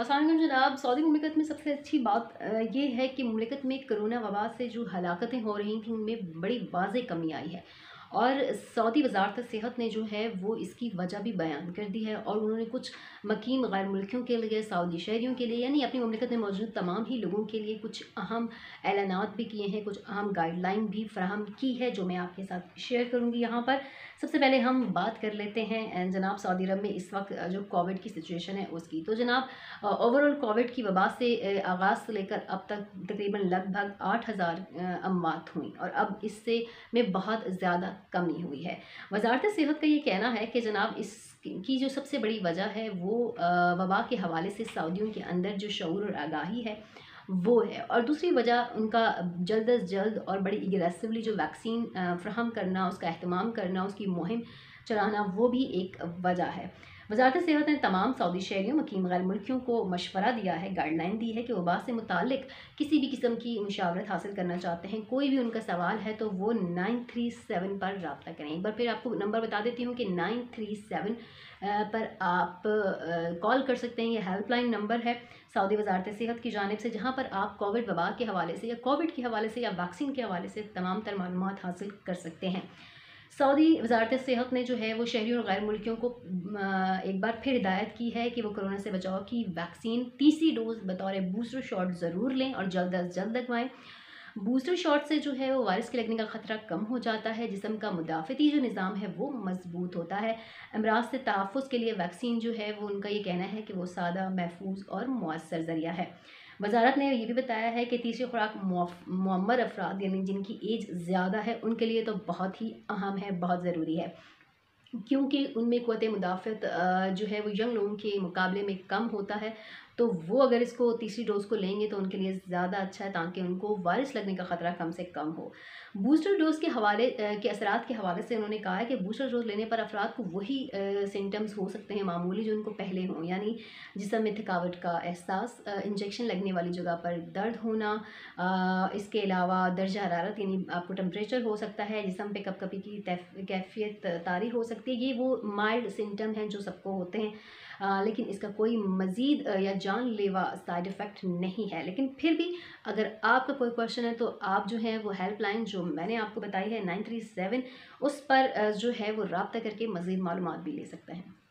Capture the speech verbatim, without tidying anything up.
अस्सलाम जनाब। सऊदी मुमलिकत में सबसे अच्छी बात ये है कि मुमलिकत में कोरोना वबा से जो हलाकतें हो रही थी उनमें बड़ी वाज़ेह कमी आई है और सऊदी वजारत सेहत ने जो है वो इसकी वजह भी बयान कर दी है और उन्होंने कुछ मकीम गैर मुल्कियों के लिए, सऊदी शहरियों के लिए, यानी अपनी ममलिकत में मौजूद तमाम ही लोगों के लिए कुछ अहम ऐलानात भी किए हैं, कुछ अहम गाइडलाइन भी फराहम की है जो मैं आपके साथ शेयर करूँगी। यहाँ पर सबसे पहले हम बात कर लेते हैं जनाब सऊदी अरब में इस वक्त जो कोविड की सिचुएशन है उसकी। तो जनाब ओवरऑल कोविड की वबा से आगाज़ से लेकर अब तक तकरीबन लगभग आठ हज़ार अमवात हुई और अब इससे में बहुत ज़्यादा कमी हुई है। वजारत सेहत का ये कहना है कि जनाब इसकी जो सबसे बड़ी वजह है वो वबा के हवाले से सऊदियों के अंदर जो शऊर और आगाही है वो है, और दूसरी वजह उनका जल्द अज जल्द और बड़ी एग्रेसिवली जो वैक्सीन फ्राहम करना, उसका अहतमाम करना, उसकी मुहिम चलाना, वो भी एक वजह है। वजारत सेहत ने तमाम सऊदी शहरियों, मकीम गैर मुल्कियों को मशवरा दिया है, गाइडलाइन दी है कि वबा से मुतालिक किसी भी किस्म की मशावरत हासिल करना चाहते हैं, कोई भी उनका सवाल है तो वो नाइन थ्री सेवन पर रब्ता करें। एक बार फिर आपको नंबर बता देती हूँ कि नाइन थ्री सेवन पर आप कॉल कर सकते हैं। ये हेल्पलाइन नंबर है सऊदी वजारत सेहत की जानिब से, जहाँ पर आप कोविड वबा के हवाले से या कोविड के हवाले से या वैक्सीन के हवाले से तमाम तर मालूमात हासिल कर सकते हैं। सऊदी वजारत सेहत ने जो है वो शहरियों और गैर मुल्कियों को एक बार फिर हिदायत की है कि वो कोरोना से बचाव की वैक्सीन तीसरी डोज बतौर बूस्टर शॉट ज़रूर लें और जल्द अज जल्द लगवाएं। बूस्टर शॉट से जो है वो वायरस के लगने का ख़तरा कम हो जाता है, जिस्म का मुदाफ़ती जो निज़ाम है वो मजबूत होता है। अमराज से तहफ़ुज़ के लिए वैक्सीन जो है वो उनका ये कहना है कि वो सादा, महफूज और मुअस्सर ज़रिया है। वजारत ने ये भी बताया है कि तीसरी खुराक मुअम्मर अफराद यानी जिनकी एज ज़्यादा है उनके लिए तो बहुत ही अहम है, बहुत ज़रूरी है, क्योंकि उनमें क़ुव्वत मुदाफ़त जो है वो यंग लोगों के मुकाबले में कम होता है, तो वो अगर इसको तीसरी डोज़ को लेंगे तो उनके लिए ज़्यादा अच्छा है ताकि उनको वायरस लगने का ख़तरा कम से कम हो। बूस्टर डोज़ के हवाले के असरात के हवाले से उन्होंने कहा है कि बूस्टर डोज़ लेने पर अफराद को वही सिम्टम्स हो सकते हैं मामूली जो उनको पहले हों, यानी जिस्म में थकावट का एहसास, इंजेक्शन लगने वाली जगह पर दर्द होना, आ, इसके अलावा दर्जा हरारत यानी आपको टेम्परेचर हो सकता है, जिस्म पर कपकपी की कैफियत तारी हो सकती है। ये वो माइल्ड सिम्टम हैं जो सबको होते हैं, आ, लेकिन इसका कोई मज़ीद या जानलेवा साइड इफ़ेक्ट नहीं है। लेकिन फिर भी अगर आपका कोई क्वेश्चन है तो आप जो है वो हेल्पलाइन जो मैंने आपको बताई है नाइन थ्री सेवन उस पर जो है वो रब्ता करके मज़ीद मालूमात भी ले सकते हैं।